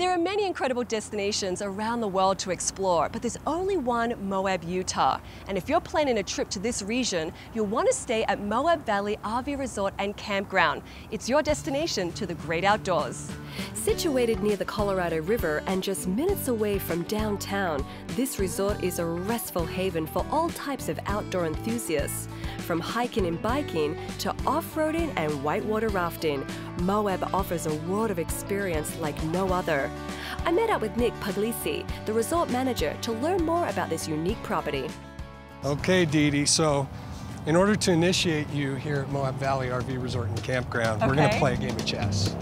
There are many incredible destinations around the world to explore, but there's only one Moab, Utah. And if you're planning a trip to this region, you'll want to stay at Moab Valley RV Resort and Campground. It's your destination to the great outdoors. Situated near the Colorado River and just minutes away from downtown, this resort is a restful haven for all types of outdoor enthusiasts. From hiking and biking to off-roading and whitewater rafting, Moab offers a world of experience like no other. I met up with Nick Puglisi, the resort manager, to learn more about this unique property. Okay, Didi, so in order to initiate you here at Moab Valley RV Resort and Campground, we're going to play a game of chess.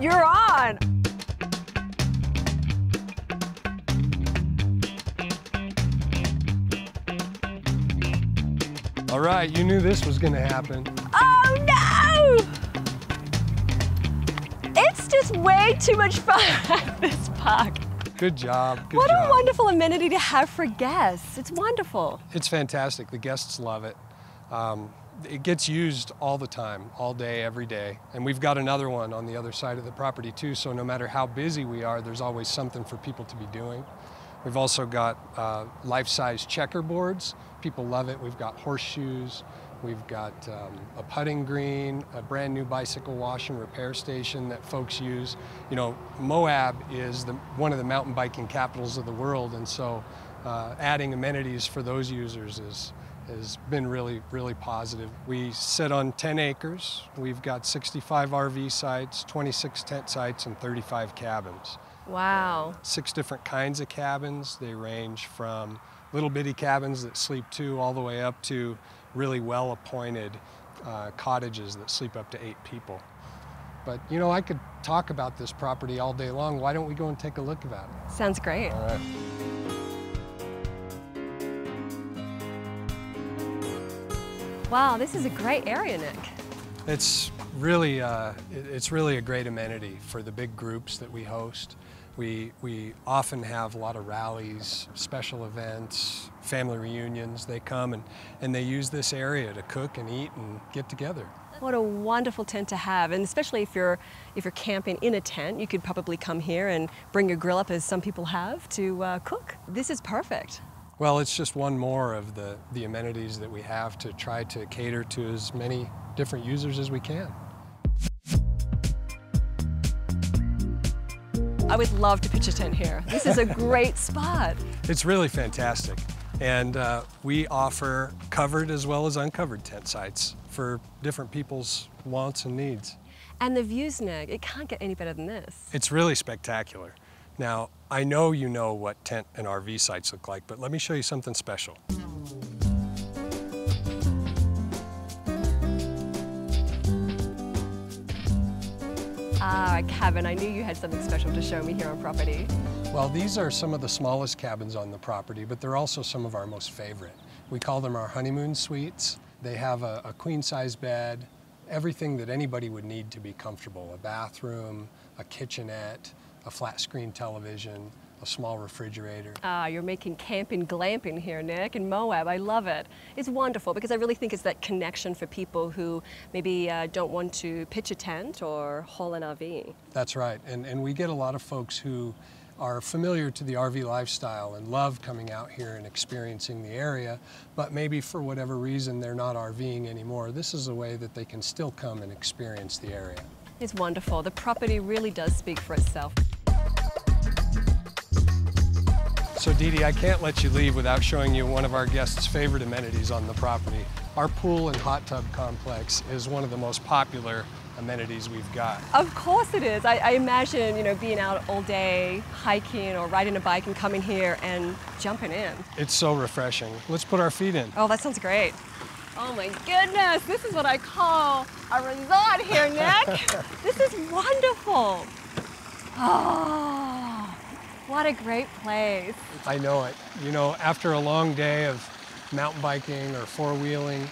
You're on! All right, you knew this was going to happen. Oh, no! It's just way too much fun at this park. Good job, good job. What a wonderful amenity to have for guests. It's wonderful. It's fantastic. The guests love it. It gets used all the time, all day, every day. And we've got another one on the other side of the property too, so no matter how busy we are, there's always something for people to be doing. We've also got life-size checkerboards. People love it. We've got horseshoes. We've got a putting green, a brand new bicycle wash and repair station that folks use. You know, Moab is one of the mountain biking capitals of the world, and so adding amenities for those users has been really, really positive. We sit on 10 acres. We've got 65 RV sites, 26 tent sites, and 35 cabins. Wow. 6 different kinds of cabins. They range from little bitty cabins that sleep 2 all the way up to really well-appointed cottages that sleep up to 8 people. But, you know, I could talk about this property all day long. Why don't we go and take a look at it? Sounds great. All right. Wow, this is a great area, Nick. It's really a great amenity for the big groups that we host. We often have a lot of rallies, special events, family reunions. They come and they use this area to cook and eat and get together. What a wonderful tent to have, and especially if you're camping in a tent, you could probably come here and bring your grill up, as some people have, to cook. This is perfect. Well, it's just one more of the amenities that we have to try to cater to as many different users as we can. I would love to pitch a tent here. This is a great spot. It's really fantastic. And we offer covered as well as uncovered tent sites for different people's wants and needs. And the views, Nick, it can't get any better than this. It's really spectacular. Now, I know you know what tent and RV sites look like, but let me show you something special. Ah, a cabin. I knew you had something special to show me here on property. Well, these are some of the smallest cabins on the property, but they're also some of our most favorite. We call them our honeymoon suites. They have a queen-size bed, everything that anybody would need to be comfortable, a bathroom, a kitchenette, a flat screen television, a small refrigerator. Ah, you're making camping glamping here, Nick, in Moab. I love it. It's wonderful because I really think it's that connection for people who maybe don't want to pitch a tent or haul an RV. That's right, and we get a lot of folks who are familiar to the RV lifestyle and love coming out here and experiencing the area, but maybe for whatever reason they're not RVing anymore. This is a way that they can still come and experience the area. It's wonderful. The property really does speak for itself. So Didi, I can't let you leave without showing you one of our guests' favorite amenities on the property. Our pool and hot tub complex is one of the most popular amenities we've got. Of course it is. I imagine, you know, being out all day, hiking or riding a bike and coming here and jumping in. It's so refreshing. Let's put our feet in. Oh, that sounds great. Oh my goodness, this is what I call a resort here, Nick. This is wonderful. Oh, what a great place. I know it. You know, after a long day of mountain biking or four-wheeling,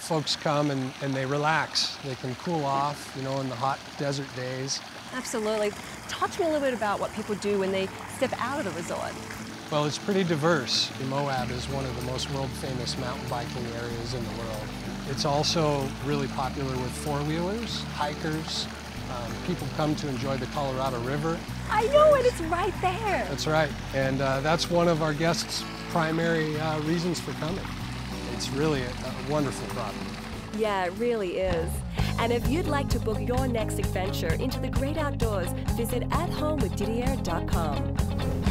folks come and they relax. They can cool off, you know, in the hot desert days. Absolutely. Talk to me a little bit about what people do when they step out of the resort. Well, it's pretty diverse. Moab is one of the most world-famous mountain biking areas in the world. It's also really popular with four-wheelers, hikers, People come to enjoy the Colorado River. I know it, it's right there. That's right, and that's one of our guests' primary reasons for coming. It's really a wonderful property. Yeah, it really is. And if you'd like to book your next adventure into the great outdoors, visit athomewithdidiayer.com.